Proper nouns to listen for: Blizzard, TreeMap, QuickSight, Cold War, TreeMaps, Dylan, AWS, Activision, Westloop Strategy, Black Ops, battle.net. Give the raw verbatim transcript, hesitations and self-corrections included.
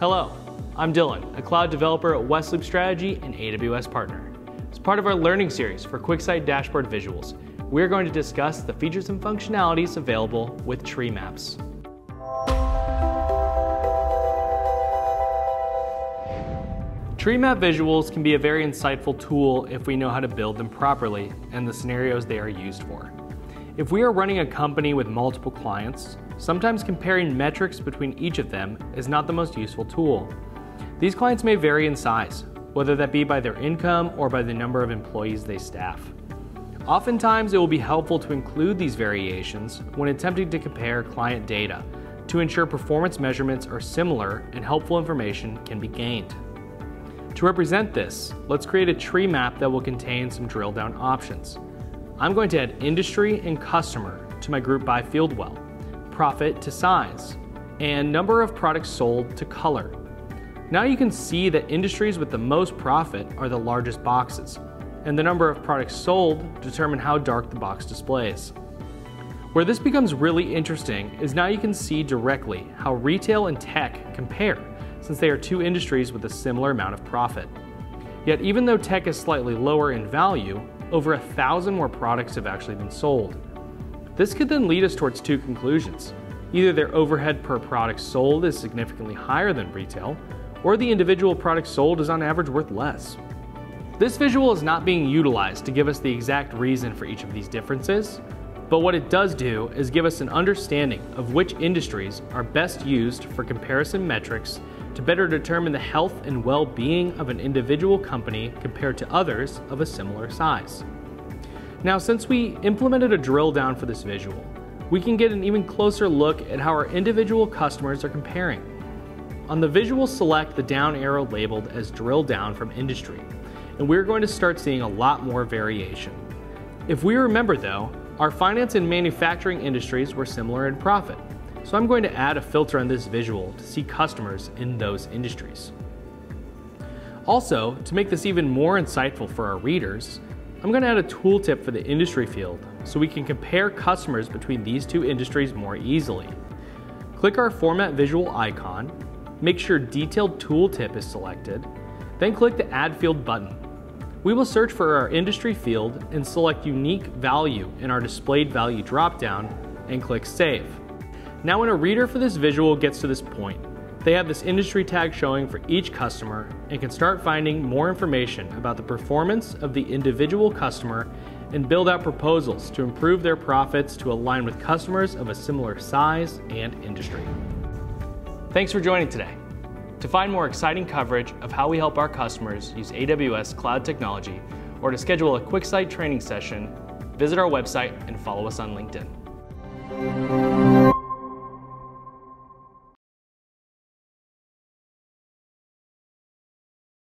Hello, I'm Dylan, a cloud developer at Westloop Strategy and A W S partner. As part of our learning series for QuickSight dashboard visuals, we're going to discuss the features and functionalities available with TreeMaps. TreeMap visuals can be a very insightful tool if we know how to build them properly and the scenarios they are used for. If we are running a company with multiple clients, sometimes comparing metrics between each of them is not the most useful tool. These clients may vary in size, whether that be by their income or by the number of employees they staff. Oftentimes, it will be helpful to include these variations when attempting to compare client data to ensure performance measurements are similar and helpful information can be gained. To represent this, let's create a tree map that will contain some drill-down options. I'm going to add industry and customer to my group by field well, profit to size, and number of products sold to color. Now you can see that industries with the most profit are the largest boxes, and the number of products sold determine how dark the box displays. Where this becomes really interesting is now you can see directly how retail and tech compare, since they are two industries with a similar amount of profit. Yet even though tech is slightly lower in value, over a thousand more products have actually been sold. This could then lead us towards two conclusions. Either their overhead per product sold is significantly higher than retail, or the individual product sold is on average worth less. This visual is not being utilized to give us the exact reason for each of these differences, but what it does do is give us an understanding of which industries are best used for comparison metrics to better determine the health and well-being of an individual company compared to others of a similar size. Now, since we implemented a drill down for this visual, we can get an even closer look at how our individual customers are comparing. On the visual, select the down arrow labeled as drill down from industry, and we're going to start seeing a lot more variation. If we remember though, our finance and manufacturing industries were similar in profit. So I'm going to add a filter on this visual to see customers in those industries. Also, to make this even more insightful for our readers, I'm going to add a tooltip for the industry field so we can compare customers between these two industries more easily. Click our format visual icon, make sure detailed tooltip is selected, then click the add field button. We will search for our industry field and select unique value in our displayed value dropdown and click save. Now when a reader for this visual gets to this point, they have this industry tag showing for each customer and can start finding more information about the performance of the individual customer and build out proposals to improve their profits to align with customers of a similar size and industry. Thanks for joining today. To find more exciting coverage of how we help our customers use A W S cloud technology or to schedule a QuickSight training session, visit our website and follow us on LinkedIn.